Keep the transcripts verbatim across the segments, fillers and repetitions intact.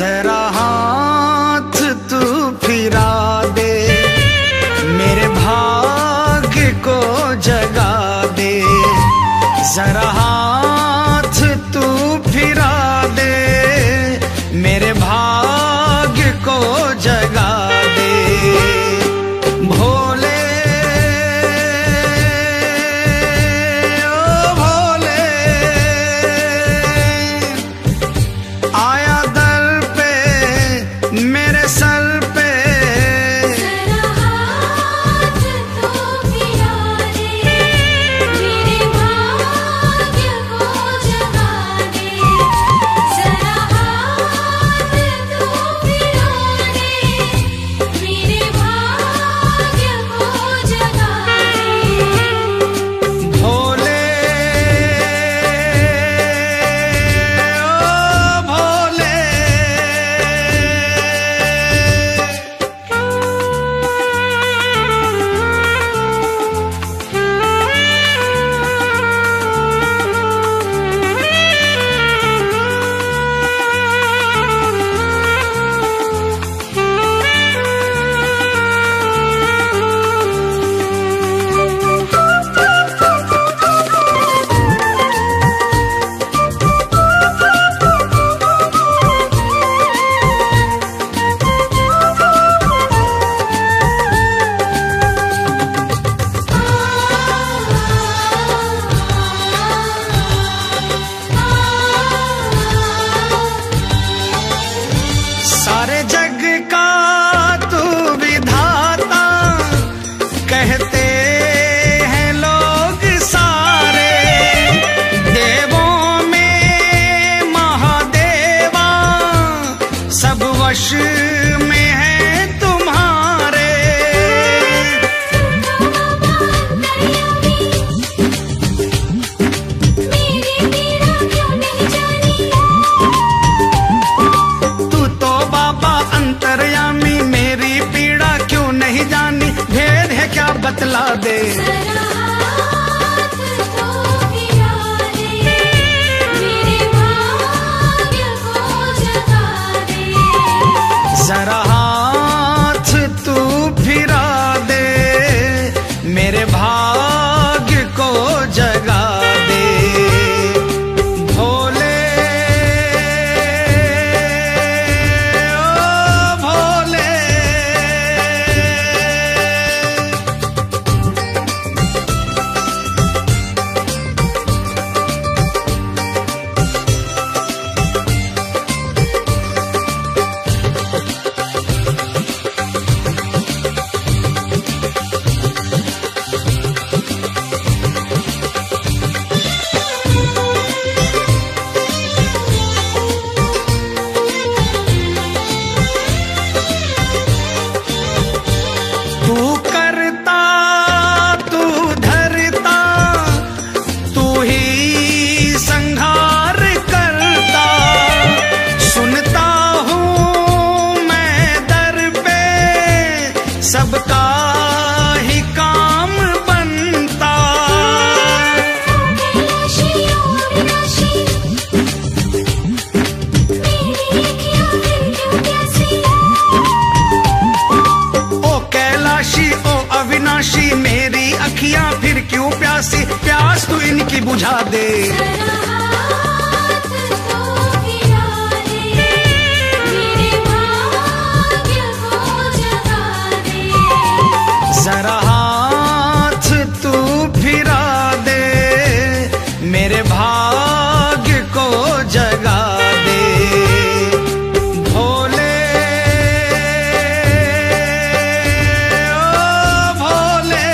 जरा हाथ तू फिरा दे, मेरे भाग्य को जगा दे। जरा हाथ तू फिरा दे, मेरे भाग्य को जगा दे। भोले ओ भोले, आया मेरे सर पे। जरा हाथ तू फिरा दे, मेरे भाग्य को जगा दे। जरा हाथ तू फिरा दे, मेरे भाग्य को जगा दे। भोले ओ भोले, सारे जग का तू विधाता कहते हैं लोग सारे। देवों में महादेवा, सब वश में है तुम्हारे। तू तो बाबा अंतर्यामी, मेरी पीड़ा क्यों नहीं जानी, भेद है क्या बतला दे। जरा हाथ तू फिरा दे, मेरे भाग्य को जगा दे। जरा हाथ तू फिरा दे, मेरे भाग्य को जगा दे। भोले ओ भोले, तू करता तू धरता, तू ही संहार करता। सुनता हूँ मैं दर पे, सबका ही काम बनता। अविनाशी मेरी अखियां फिर क्यों प्यासी, प्यास तू इनकी बुझा दे। जरा हाथ तू फिरा दे, मेरे भाग्य को जगा दे। जरा हाथ तू फिरा दे, मेरे भाग्य को जगा दे। भोले ओ भोले।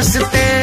मस्ते